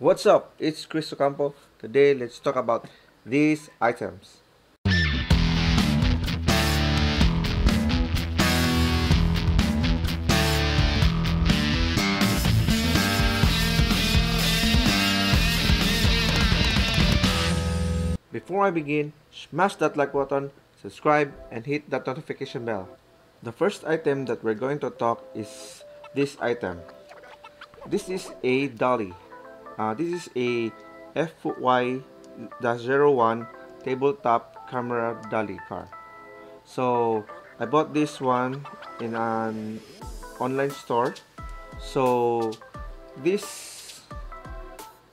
What's up? It's Chris Ocampo. Today, let's talk about these items. Before I begin, smash that like button, subscribe, and hit that notification bell. The first item that we're going to talk is this item. This is a dolly. This is a FY-01 tabletop camera dolly car. So I bought this one in an online store. So this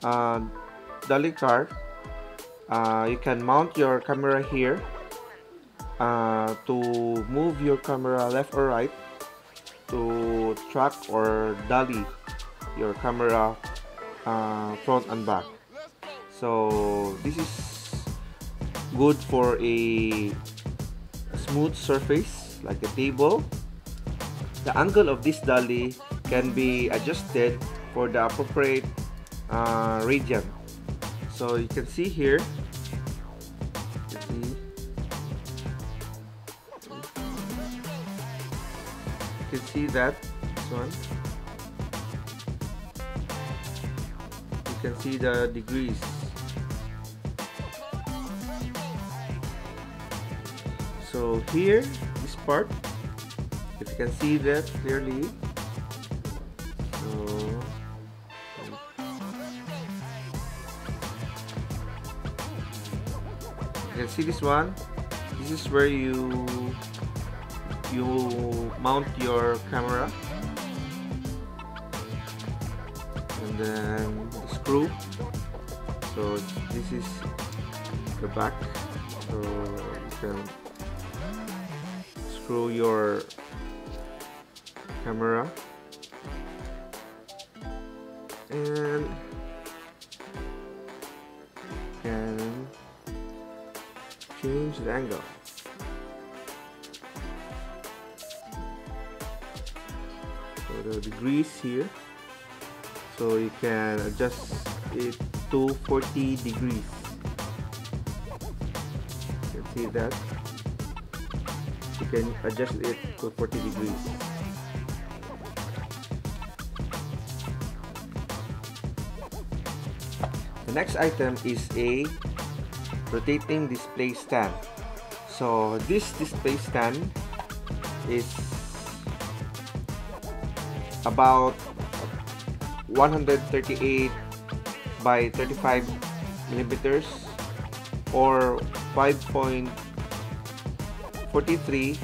dolly car, you can mount your camera here to move your camera left or right, to track or dolly your camera front and back. So this is good for a smooth surface like a table. The angle of this dolly can be adjusted for the appropriate region. So you can see here, you can see that this one. You can see the degrees. So here, this part, if you can see that clearly. So you can see this one. This is where you mount your camera, and then the screw. So this is the back, so you can screw your camera, and you can change the angle. So the degrees here. So you can adjust it to 40 degrees. You can see that. You can adjust it to 40 degrees. The next item is a rotating display stand. So this display stand is about 138 by 35 millimeters or 5.43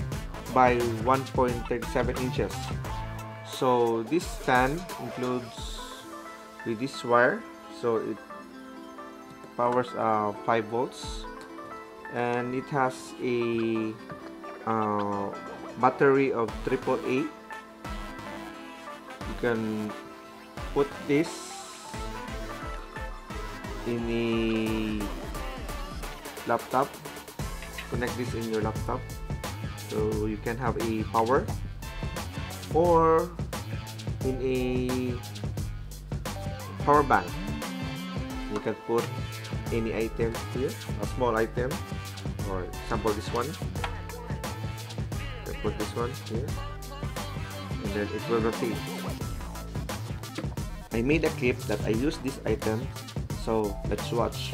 by 1.37 inches. So this stand includes with this wire, so it powers 5 volts, and it has a battery of AAA. You can put this in a laptop, connect this in your laptop, so you can have a power, or in a power bank. You can put any item here, a small item, for example this one. You can put this one here, and then it will rotate. I made a clip that I used this item, so let's watch.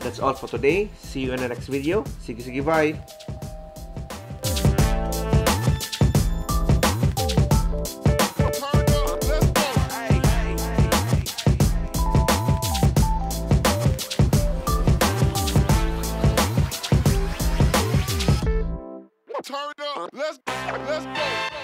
That's all for today. See you in the next video. Sige sige, bye! Turn up. Let's go.